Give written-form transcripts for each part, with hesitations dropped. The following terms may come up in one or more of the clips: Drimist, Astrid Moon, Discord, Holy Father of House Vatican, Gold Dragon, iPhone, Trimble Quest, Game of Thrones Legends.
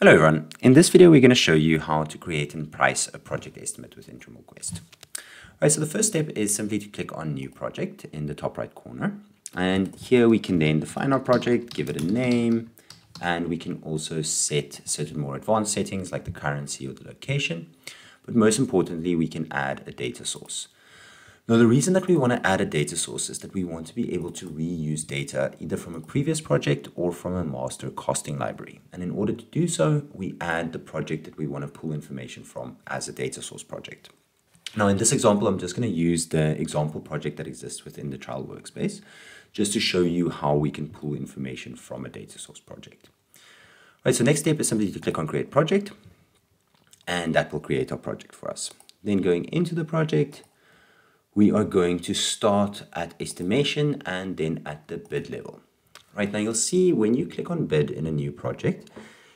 Hello everyone, in this video we're going to show you how to create and price a project estimate within Trimble Quest. Alright, so the first step is simply to click on New Project in the top right corner, and here we can then define our project, give it a name, and we can also set certain more advanced settings like the currency or the location, but most importantly we can add a data source. Now the reason that we want to add a data source is that we want to be able to reuse data either from a previous project or from a master costing library. And in order to do so, we add the project that we want to pull information from as a data source project. Now in this example, I'm just going to use the example project that exists within the trial workspace, just to show you how we can pull information from a data source project. All right, so next step is simply to click on Create Project, and that will create our project for us. Then going into the project, we are going to start at estimation and then at the bid level. Right now you'll see when you click on bid in a new project,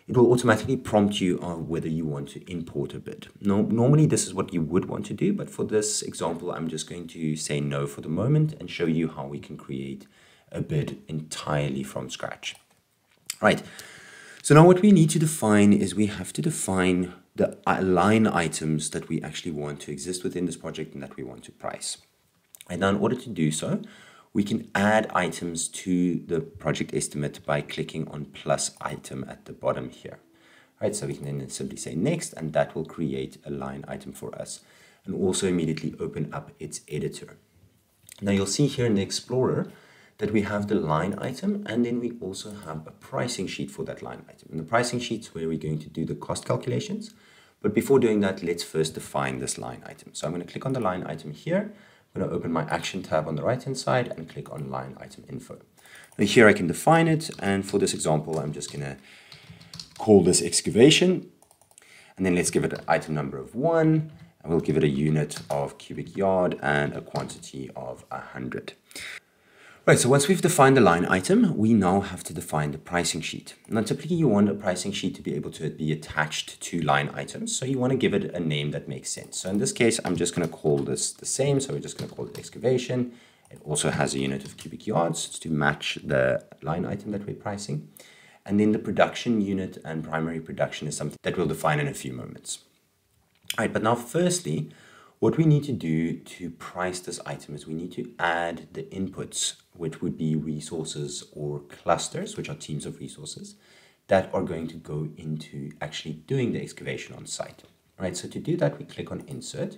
it will automatically prompt you on whether you want to import a bid. Normally this is what you would want to do, but for this example, I'm just going to say no for the moment and show you how we can create a bid entirely from scratch. Right. So now what we need to define is we have to define the line items that we actually want to exist within this project and that we want to price. And now in order to do so, we can add items to the project estimate by clicking on plus item at the bottom here. All right, so we can then simply say next, and that will create a line item for us and also immediately open up its editor. Now you'll see here in the Explorer that we have the line item, and then we also have a pricing sheet for that line item. And the pricing sheet's where we're going to do the cost calculations. But before doing that, let's first define this line item. So I'm going to click on the line item here. I'm going to open my action tab on the right-hand side and click on line item info. And here I can define it. And for this example, I'm just going to call this excavation. And then let's give it an item number of 1. And we'll give it a unit of cubic yard and a quantity of 100. Right, so once we've defined the line item, we now have to define the pricing sheet. Now typically you want a pricing sheet to be able to be attached to line items, so you want to give it a name that makes sense. So in this case, I'm just going to call this the same, so we're just going to call it excavation. It also has a unit of cubic yards to match the line item that we're pricing. And then the production unit and primary production is something that we'll define in a few moments. All right, but now firstly, what we need to do to price this item is we need to add the inputs, which would be resources or clusters, which are teams of resources that are going to go into actually doing the excavation on site. All right, so to do that, we click on Insert.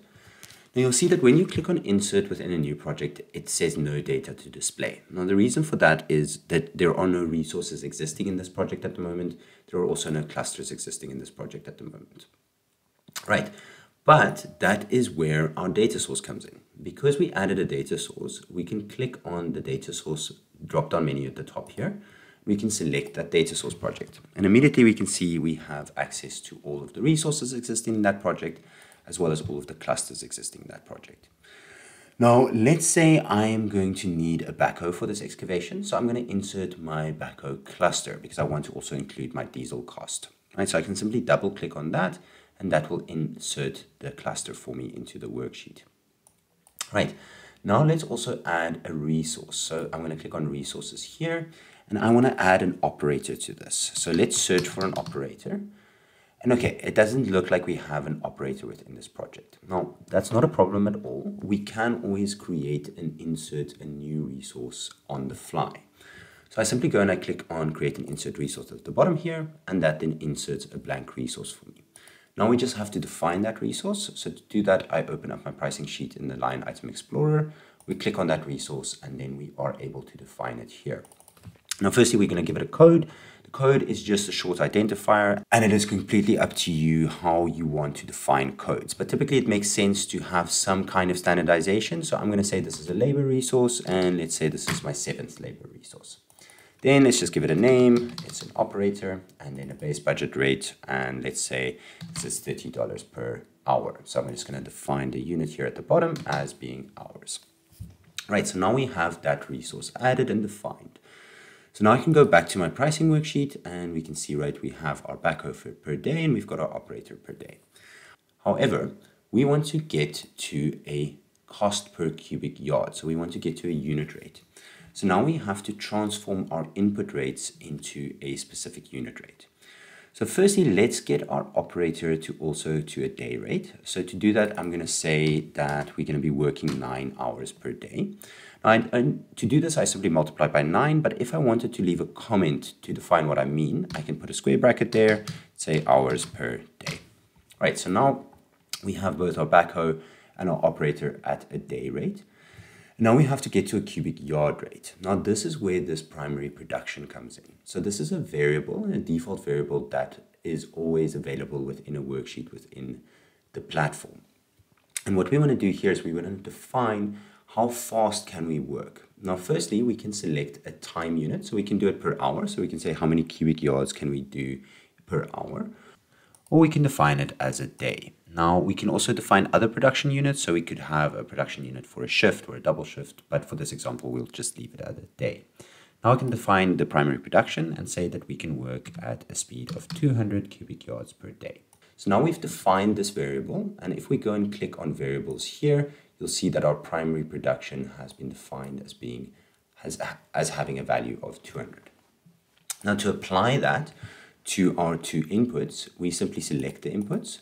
Now you'll see that when you click on Insert within a new project, it says no data to display. Now the reason for that is that there are no resources existing in this project at the moment. There are also no clusters existing in this project at the moment. Right. But that is where our data source comes in. Because we added a data source, we can click on the data source drop-down menu at the top here. We can select that data source project. And immediately we can see we have access to all of the resources existing in that project, as well as all of the clusters existing in that project. Now, let's say I am going to need a backhoe for this excavation. So I'm going to insert my backhoe cluster because I want to also include my diesel cost. Right, so I can simply double click on that, and that will insert the cluster for me into the worksheet. Right, now let's also add a resource. So I'm going to click on resources here, and I want to add an operator to this. So let's search for an operator. And okay, it doesn't look like we have an operator within this project. Now, that's not a problem at all. We can always create and insert a new resource on the fly. So I simply go and I click on create and insert resource at the bottom here, and that then inserts a blank resource for me. Now we just have to define that resource. So to do that, I open up my pricing sheet in the line item explorer. We click on that resource, and then we are able to define it here. Now, firstly, we're going to give it a code. The code is just a short identifier, and it is completely up to you how you want to define codes. But typically it makes sense to have some kind of standardization. So I'm going to say this is a labor resource, and let's say this is my 7th labor resource. Then let's just give it a name, it's an operator, and then a base budget rate, and let's say this is $30 per hour. So I'm just going to define the unit here at the bottom as being hours. Right, so now we have that resource added and defined. So now I can go back to my pricing worksheet, and we can see, right, we have our backhoe per day, and we've got our operator per day. However, we want to get to a cost per cubic yard, so we want to get to a unit rate. So now we have to transform our input rates into a specific unit rate. So firstly, let's get our operator to also to a day rate. So to do that, I'm going to say that we're going to be working 9 hours per day. And to do this, I simply multiply by 9. But if I wanted to leave a comment to define what I mean, I can put a square bracket there, say hours per day. All right, so now we have both our backhoe and our operator at a day rate. Now we have to get to a cubic yard rate. Now this is where this primary production comes in. So this is a variable, a default variable that is always available within a worksheet within the platform. And what we want to do here is we want to define how fast can we work. Now firstly, we can select a time unit, so we can do it per hour. So we can say how many cubic yards can we do per hour, or we can define it as a day. Now we can also define other production units, so we could have a production unit for a shift or a double shift, but for this example we'll just leave it at a day. Now I can define the primary production and say that we can work at a speed of 200 cubic yards per day. So now we've defined this variable, and if we go and click on variables here, you'll see that our primary production has been defined as being having a value of 200. Now to apply that to our two inputs, we simply select the inputs.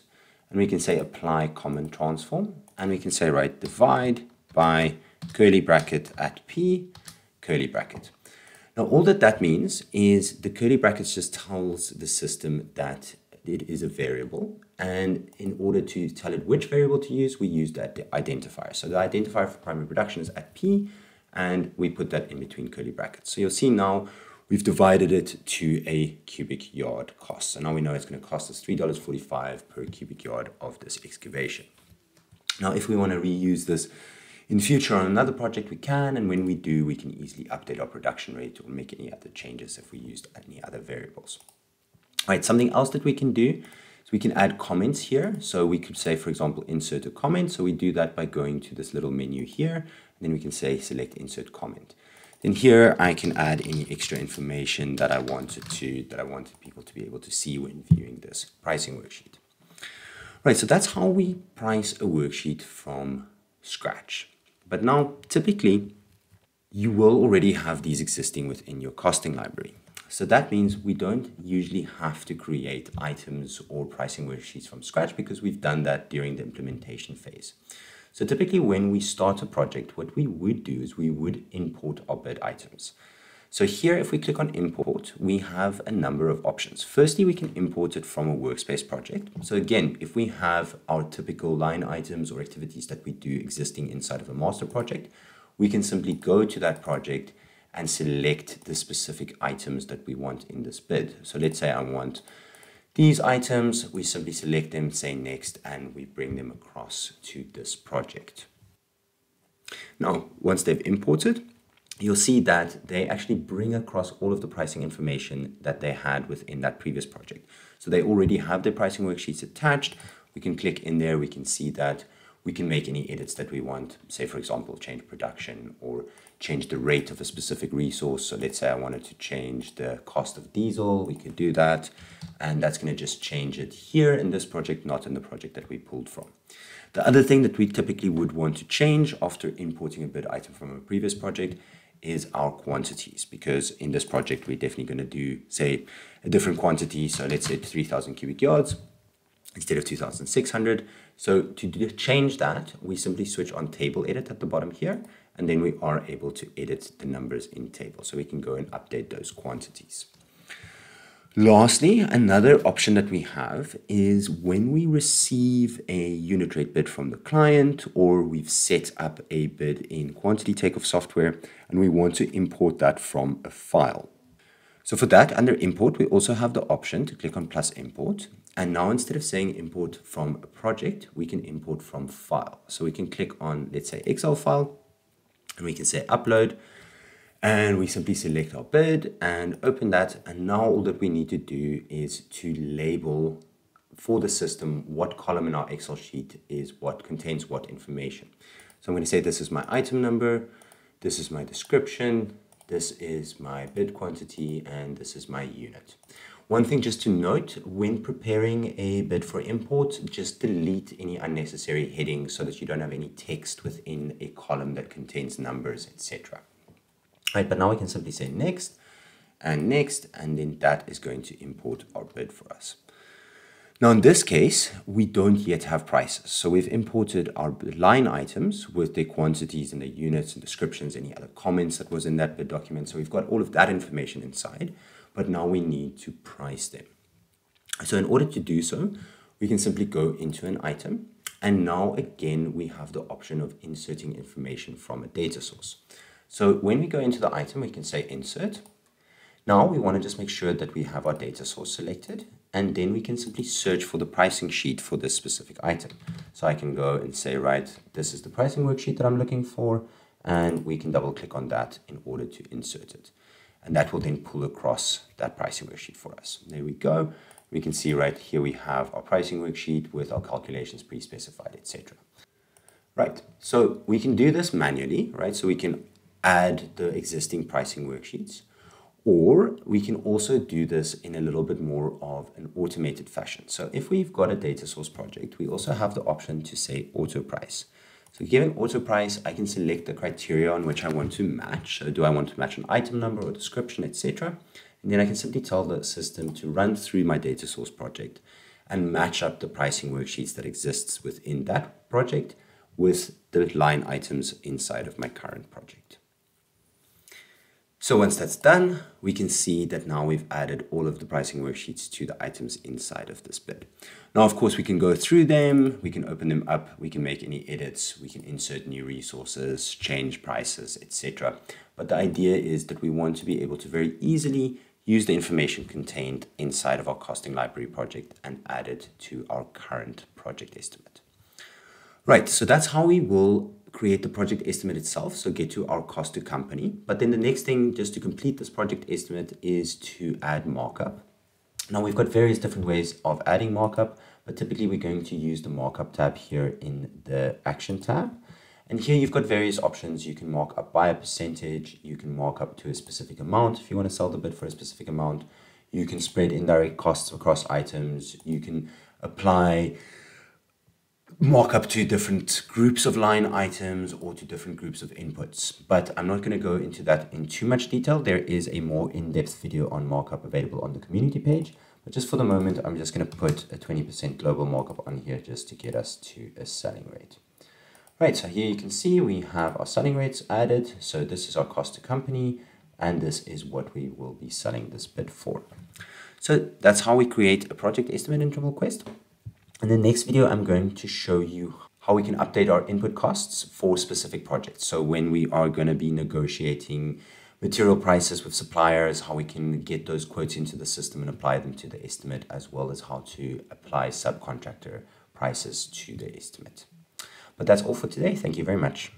And we can say apply common transform, and we can say right divide by curly bracket at P curly bracket. Now all that that means is the curly brackets just tells the system that it is a variable, and in order to tell it which variable to use, we use that identifier. So the identifier for primary production is at P, and we put that in between curly brackets. So you'll see now we've divided it to a cubic yard cost. So now we know it's going to cost us $3.45 per cubic yard of this excavation. Now, if we want to reuse this in future on another project, we can. And when we do, we can easily update our production rate or make any other changes if we used any other variables. All right, something else that we can do is we can add comments here. So we could say, for example, insert a comment. So we do that by going to this little menu here. And then we can say select insert comment. And here I can add any extra information that I wanted people to be able to see when viewing this pricing worksheet. Right, so that's how we price a worksheet from scratch. But now typically you will already have these existing within your costing library. So that means we don't usually have to create items or pricing worksheets from scratch because we've done that during the implementation phase. So typically when we start a project, what we would do is we would import our bid items. So here, if we click on import, we have a number of options. Firstly, we can import it from a workspace project. So again, if we have our typical line items or activities that we do existing inside of a master project, we can simply go to that project and select the specific items that we want in this bid. So let's say I want these items, we simply select them, say next, and we bring them across to this project. Now, once they've imported, you'll see that they actually bring across all of the pricing information that they had within that previous project. So they already have their pricing worksheets attached. We can click in there, we can see that. We can make any edits that we want, say, for example, change production or change the rate of a specific resource. So let's say I wanted to change the cost of diesel. We could do that. And that's going to just change it here in this project, not in the project that we pulled from. The other thing that we typically would want to change after importing a bid item from a previous project is our quantities, because in this project, we're definitely going to do, say, a different quantity. So let's say 3,000 cubic yards instead of 2,600. So to change that, we simply switch on table edit at the bottom here, and then we are able to edit the numbers in table. So we can go and update those quantities. Lastly, another option that we have is when we receive a unit rate bid from the client, or we've set up a bid in quantity takeoff software, and we want to import that from a file. So for that, under import, we also have the option to click on plus import. And now instead of saying import from a project, we can import from file. So we can click on, let's say, Excel file, and we can say upload, and we simply select our bid and open that. And now all that we need to do is to label for the system what column in our Excel sheet is what contains what information. So I'm going to say this is my item number, this is my description, this is my bid quantity, and this is my unit. One thing just to note, when preparing a bid for import, just delete any unnecessary headings so that you don't have any text within a column that contains numbers, etc. Right, but now we can simply say next, and next, and then that is going to import our bid for us. Now in this case, we don't yet have prices. So we've imported our line items with the quantities and the units and descriptions, any other comments that was in that bid document. So we've got all of that information inside, but now we need to price them. So in order to do so, we can simply go into an item. And now again, we have the option of inserting information from a data source. So when we go into the item, we can say insert. Now we want to just make sure that we have our data source selected, and then we can simply search for the pricing sheet for this specific item. So I can go and say, right, this is the pricing worksheet that I'm looking for, and we can double click on that in order to insert it. And that will then pull across that pricing worksheet for us. There we go. We can see right here we have our pricing worksheet with our calculations pre-specified, etc. Right, so we can do this manually, right? So we can add the existing pricing worksheets, or we can also do this in a little bit more of an automated fashion. So if we've got a data source project, we also have the option to say auto price. So given auto price, I can select the criteria on which I want to match. So do I want to match an item number or description, etc. And then I can simply tell the system to run through my data source project and match up the pricing worksheets that exists within that project with the line items inside of my current project. So once that's done, we can see that now we've added all of the pricing worksheets to the items inside of this bid. Now, of course, we can go through them, we can open them up, we can make any edits, we can insert new resources, change prices, etc. But the idea is that we want to be able to very easily use the information contained inside of our costing library project and add it to our current project estimate. Right, so that's how we will create the project estimate itself, so get to our cost to company. But then the next thing, just to complete this project estimate, is to add markup. Now we've got various different ways of adding markup, but typically we're going to use the markup tab here in the action tab. And here you've got various options. You can mark up by a percentage, you can mark up to a specific amount if you want to sell the bid for a specific amount, you can spread indirect costs across items, you can apply markup to different groups of line items or to different groups of inputs. But I'm not going to go into that in too much detail. There is a more in-depth video on markup available on the community page. But just for the moment, I'm just going to put a 20% global markup on here just to get us to a selling rate. Right, so here you can see we have our selling rates added. So this is our cost to company, and this is what we will be selling this bid for. So that's how we create a project estimate in Trimble Quest. In the next video, I'm going to show you how we can update our input costs for specific projects. So when we are going to be negotiating material prices with suppliers, how we can get those quotes into the system and apply them to the estimate, as well as how to apply subcontractor prices to the estimate. But that's all for today. Thank you very much.